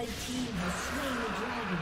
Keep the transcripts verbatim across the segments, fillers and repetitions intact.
Red team has slain the dragon.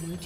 Blue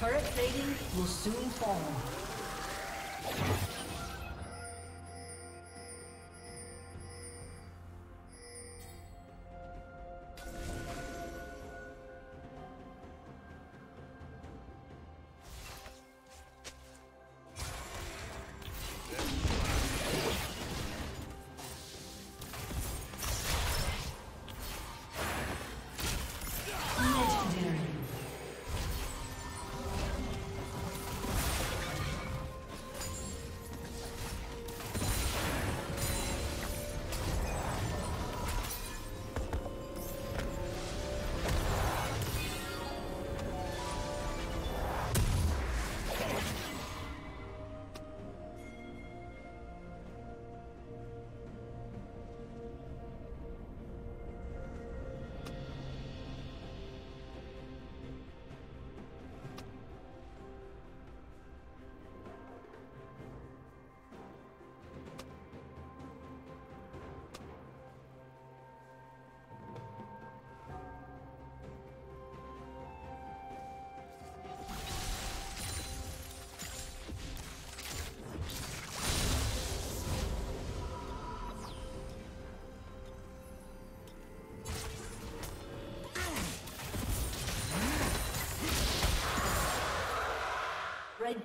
Turret plating will soon fall.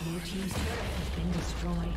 Blue team's turret has been destroyed.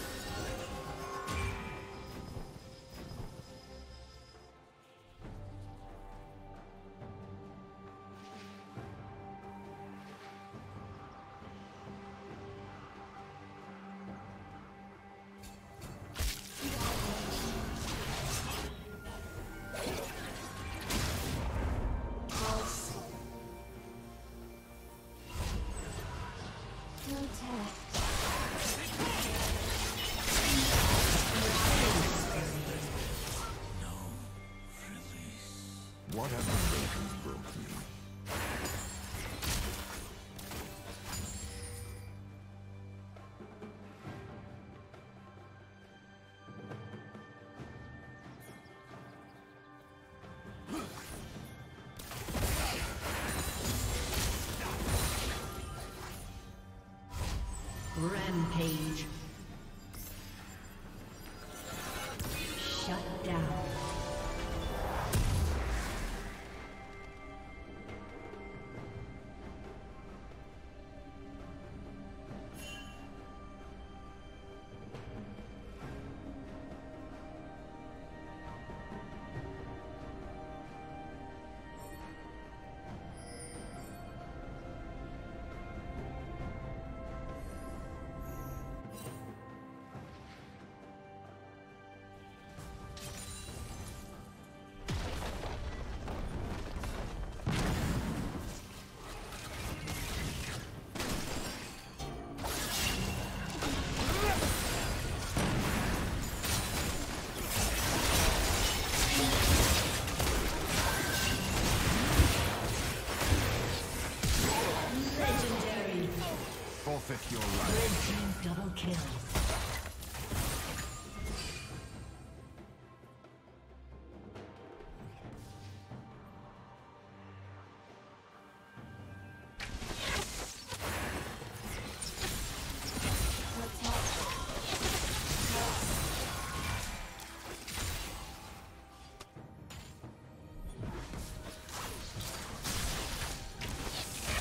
been destroyed. Rampage. Shut down. Your life. Red team double kill.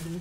Blue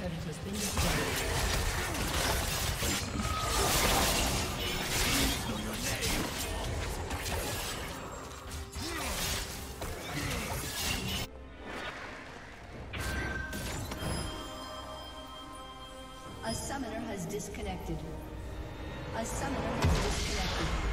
turret has been destroyed. A summoner has disconnected. A summoner has disconnected.